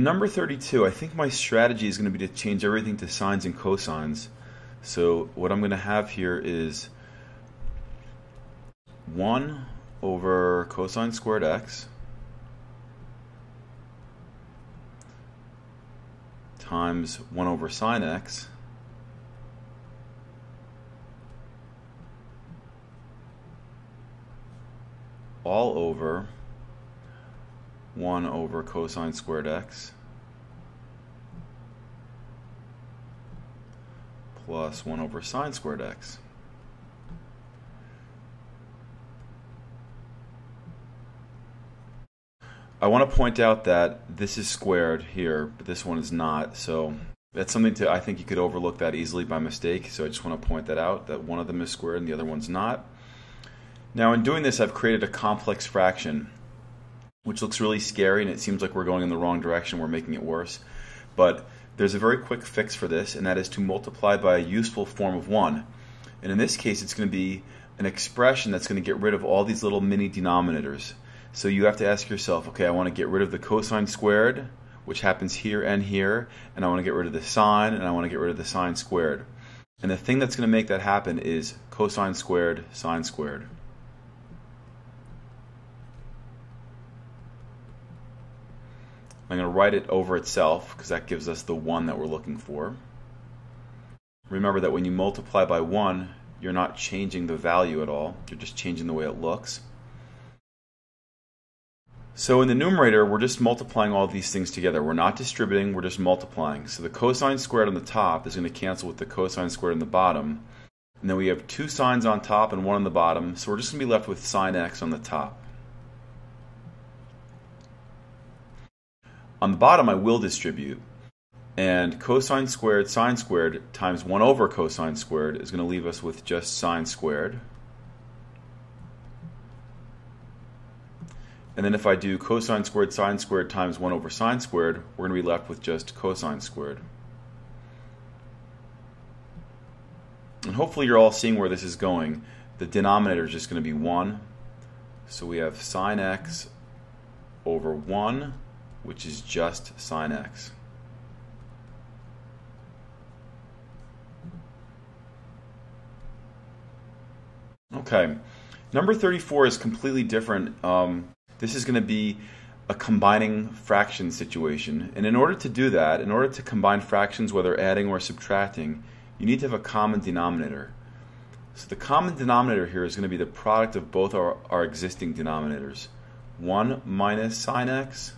In number 32, I think my strategy is going to be to change everything to sines and cosines. So what I'm going to have here is 1 over cosine squared x times 1 over sine x all over 1 over cosine squared x plus 1 over sine squared x. I want to point out that this is squared here, but this one is not, so that's something to, I think you could overlook that easily by mistake, so I just want to point that out, that one of them is squared and the other one's not. Now in doing this, I've created a complex fraction, which looks really scary and it seems like we're going in the wrong direction, we're making it worse. But there's a very quick fix for this, and that is to multiply by a useful form of 1. And in this case, it's going to be an expression that's going to get rid of all these little mini denominators. So you have to ask yourself, okay, I want to get rid of the cosine squared, which happens here, and I want to get rid of the sine, and I want to get rid of the sine squared. And the thing that's going to make that happen is cosine squared, sine squared. I'm going to write it over itself because that gives us the 1 that we're looking for. Remember that when you multiply by 1, you're not changing the value at all, you're just changing the way it looks. So in the numerator, we're just multiplying all these things together. We're not distributing, we're just multiplying. So the cosine squared on the top is going to cancel with the cosine squared on the bottom. And then we have two sines on top and one on the bottom. So we're just going to be left with sine x on the top. On the bottom, I will distribute. And cosine squared, sine squared times 1 over cosine squared is going to leave us with just sine squared. And then if I do cosine squared sine squared times 1 over sine squared, we're going to be left with just cosine squared. And hopefully you're all seeing where this is going. The denominator is just going to be 1. So we have sine x over 1, which is just sine x. Okay, number 34 is completely different. This is going to be a combining fraction situation. And in order to do that, in order to combine fractions, whether adding or subtracting, you need to have a common denominator. So the common denominator here is going to be the product of both our existing denominators. 1 minus sine x,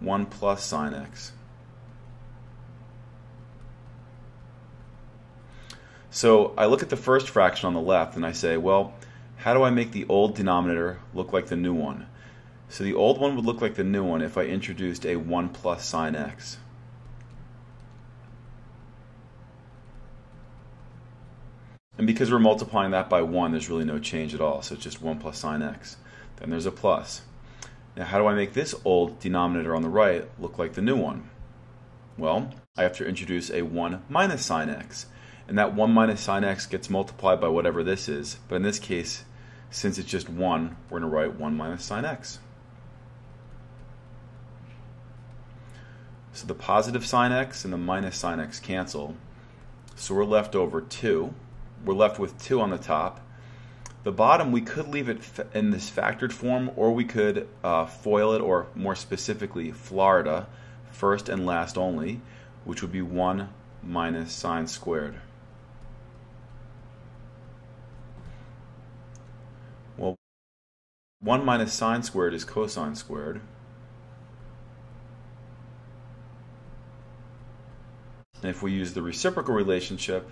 1 plus sine x. So I look at the first fraction on the left and I say, well, how do I make the old denominator look like the new one? So the old one would look like the new one if I introduced a 1 plus sine x. And because we're multiplying that by 1, there's really no change at all, so it's just 1 plus sine x. Then there's a plus. Now how do I make this old denominator on the right look like the new one? Well, I have to introduce a 1 minus sine x. And that 1 minus sine x gets multiplied by whatever this is, but in this case, since it's just 1, we're going to write 1 minus sine x. So the positive sine x and the minus sine x cancel. So we're left over 2. We're left with 2 on the top. The bottom, we could leave it in this factored form, or we could FOIL it, or more specifically, Florida, first and last only, which would be 1 minus sine squared. Well, 1 minus sine squared is cosine squared. And if we use the reciprocal relationship,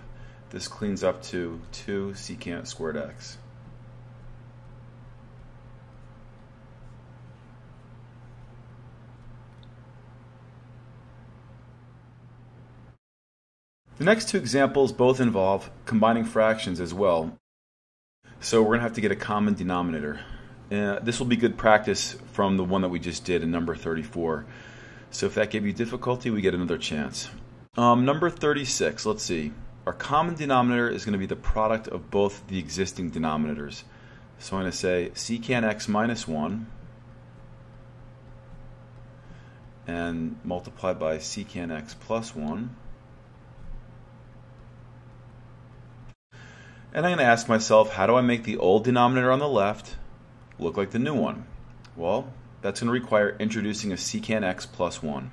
this cleans up to 2 secant squared x. The next two examples both involve combining fractions as well. So we're going to have to get a common denominator. This will be good practice from the one that we just did in number 34. So if that gave you difficulty, we get another chance. Number 36, let's see. Our common denominator is going to be the product of both the existing denominators. So I'm going to say secant x minus 1 and multiply by secant x plus 1. And I'm going to ask myself, how do I make the old denominator on the left look like the new one? Well, that's going to require introducing a secant x plus 1.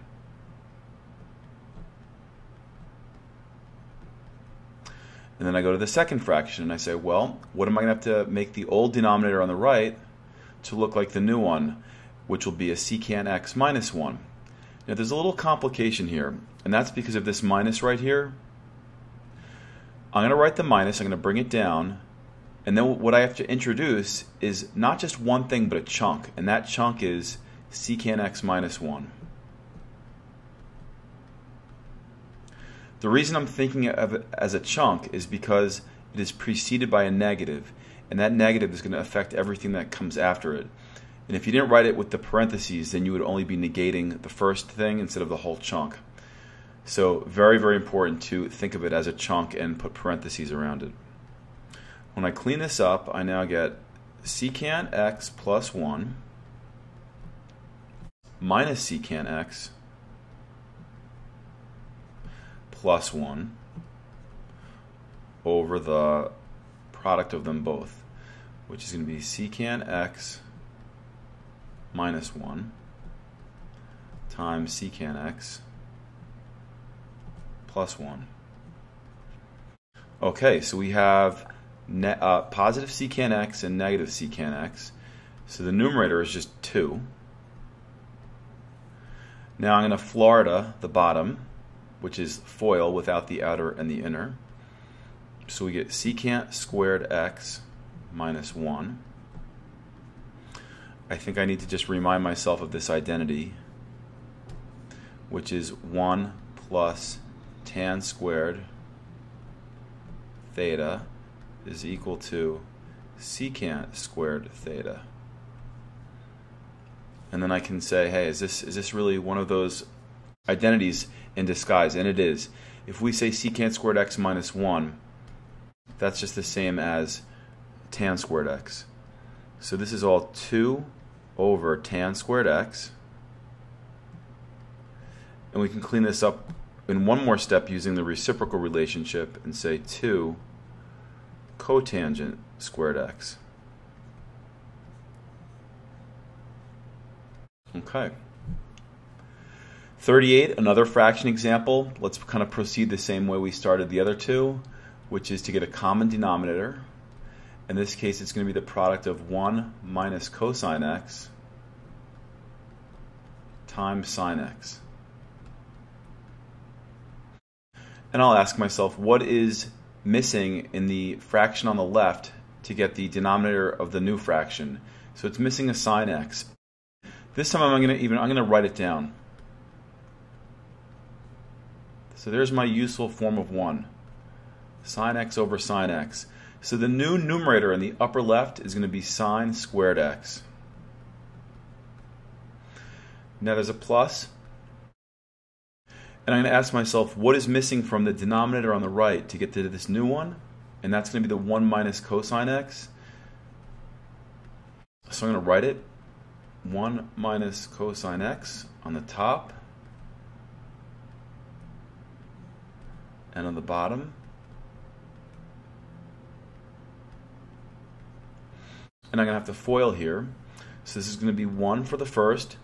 And then I go to the second fraction and I say, well, what am I going to have to make the old denominator on the right to look like the new one, which will be a secant x minus 1. Now there's a little complication here, and that's because of this minus right here. I'm going to write the minus, I'm going to bring it down, and then what I have to introduce is not just one thing but a chunk, and that chunk is secant x minus 1. The reason I'm thinking of it as a chunk is because it is preceded by a negative, and that negative is going to affect everything that comes after it. And if you didn't write it with the parentheses, then you would only be negating the first thing instead of the whole chunk. So very, very important to think of it as a chunk and put parentheses around it. When I clean this up, I now get secant x plus 1 minus secant x plus 1 over the product of them both, which is going to be secant x minus 1 times secant x plus 1. Okay, so we have positive secant x and negative secant x, so the numerator is just 2. Now I'm going to Florida the bottom, which is FOIL without the outer and the inner. So we get secant squared x minus 1. I think I need to just remind myself of this identity, which is 1 plus tan squared theta is equal to secant squared theta. And then I can say, hey, is this really one of those identities in disguise? And it is. If we say secant squared x minus 1, that's just the same as tan squared x. So this is all 2 over tan squared x. And we can clean this up in one more step using the reciprocal relationship and say 2 cotangent squared x. Okay. 38, another fraction example. Let's kind of proceed the same way we started the other two, which is to get a common denominator. In this case, it's going to be the product of 1 minus cosine x times sine x. And I'll ask myself, what is missing in the fraction on the left to get the denominator of the new fraction? So it's missing a sine x. This time I'm going to write it down. So there's my useful form of 1, sine x over sine x. So the new numerator in the upper left is going to be sine squared x. Now there's a plus, and I'm going to ask myself, what is missing from the denominator on the right to get to this new one? And that's going to be the 1 minus cosine x. So I'm going to write it, 1 minus cosine x on the top. And on the bottom. And I'm going to have to FOIL here. So this is going to be 1 for the first.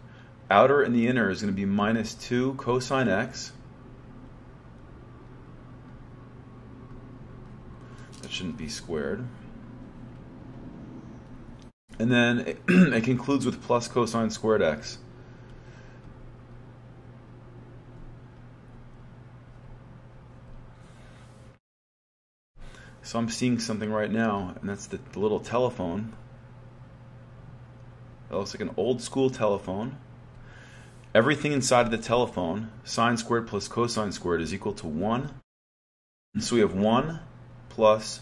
Outer and the inner is going to be minus 2 cosine x. That shouldn't be squared. And then it concludes with plus cosine squared x. So I'm seeing something right now, and that's the little telephone. It looks like an old school telephone. Everything inside of the telephone, sine squared plus cosine squared is equal to 1. And so we have 1 plus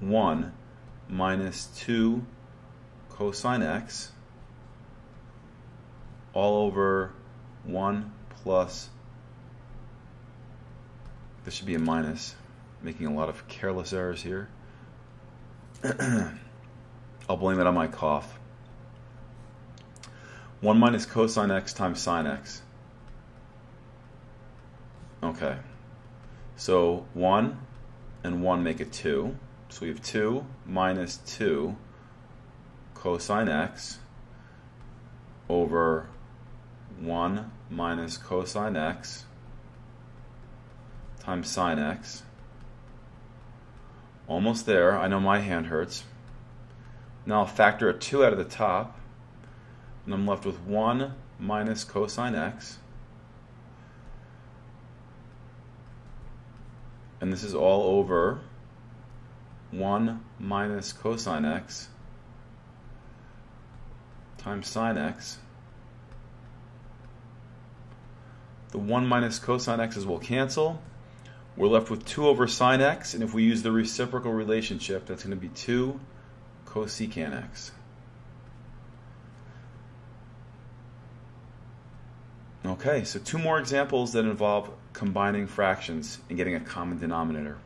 1 minus 2 cosine x all over 1 plus, this should be a minus. Making a lot of careless errors here. I'll blame it on my cough. 1 minus cosine x times sine x. Okay, so 1 and 1 make it 2. So we have 2 minus 2 cosine x over 1 minus cosine x times sine x. Almost there. I know my hand hurts. Now I'll factor a 2 out of the top, and I'm left with 1 minus cosine x. And this is all over 1 minus cosine x times sine x. The 1 minus cosine x's will cancel. We're left with 2 over sine x, and if we use the reciprocal relationship, that's going to be 2 cosecant x. Okay, so two more examples that involve combining fractions and getting a common denominator.